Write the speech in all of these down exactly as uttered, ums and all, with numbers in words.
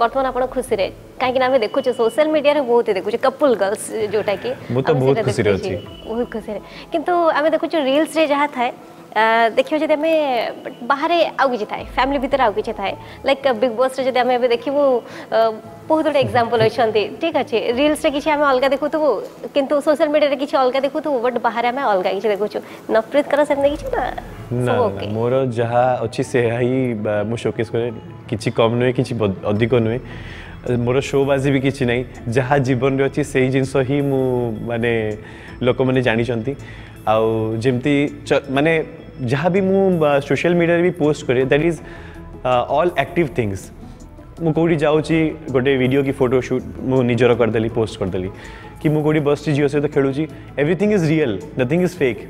बर्तमान आपण खुशी रे काहे कि नामे देखु छ सोशल मीडिया रे बहुत देखु छ कपल गर्ल्स जोटा कि बहुत खुशी रे अछि बहुत खुशी रे किंतु आमे देखु छ रील्स रे जहा थाए देखियो जे आमे बाहरे आउ कि थाए फैमिली भीतर आउ कि थाए लाइक बिग बॉस रे जे आमे एबे देखिबो बहुत बड़ एग्जांपल होछन्ती ठीक अछि रील्स रे किछ आमे अलगा देखु तबो किंतु सोशल मीडिया रे किछ अलगा देखु तबो बट बाहरे आमे अलगा किछ देखु छ नफरत करा सेम देखि छ ना मोर जहा अछि से ही मु शोकेस करे किछि कम नुहे किछि अधिक नुहे मोर शोबाजी भी किछि नै जहा जीवन रे अछि सेही जिंस ही मु माने लोक माने जानि छंती आ जेमती माने जहा भी मु सोशल मीडिया रे भी पोस्ट करे that is all active things मु कोडी जाउची गोटे वीडियो की फोटो शूट मु निजर कर देली पोस्ट कर देली कि मु कोडी बस झियो से तो खेलुची everything is real nothing is fake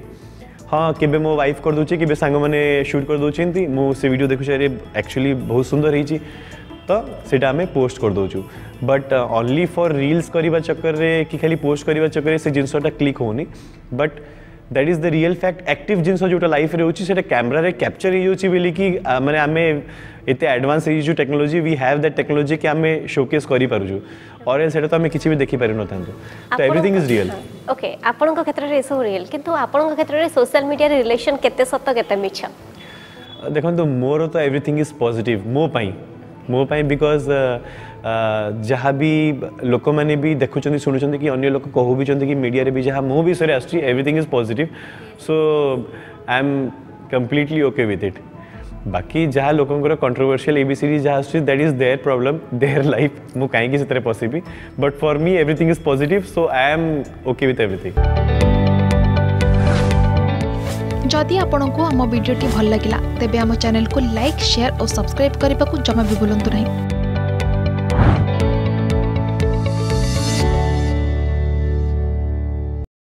हाँ केबे मो वाइफ कर दूची केबे सांग माने शूट कर दूची मु से वीडियो देखु अरे एक्चुअली बहुत सुंदर होती तो सेटा आम पोस्ट कर दूचु बट ओनली फॉर रील्स करवा चक्कर रे कि खाली पोस्ट करवा चक्कर रे से जिनसटा क्लिक होनी but that is the real fact active जिनस जोटा लाइफ रे होची सेटा कैमरा रे कैप्चर हो जाउची बेली कि माने आमे एते एडवांस हो जाउची technology we have that technology कि आमे शोकेस करि पारुजु और एल सेटा तो आमे किछि भी देखि पारि न थांतो तो एवरीथिंग इज रियल ओके आपन को क्षेत्र रे सो रियल किंतु आपन को क्षेत्र रे सोशल मीडिया रे रिलेशन केते सत्य केते मिछ देखन तो मोर तो एवरीथिंग इज पॉजिटिव मो पाई मो पाई बिकॉज जहाँ भी लोक मैंने भी देखुं शुणुं कि अन्य लोक कहू भी कि मीडिया रे भी जहाँ मो विषय आसुची everything is positive so I am completely okay with it बाकी जहाँ लोकंर कंट्रोवर्शियल ए बी सीरीज जहाँ आसुची that is there problem there life मु कहीं से पसबी but for me everything is positive so I am okay with everything. जदि आपंक आम भिडी भल लगा तेब आम चैनल को लाइक शेयर और सब्सक्राइब करने को जमा भी भूलु नहीं।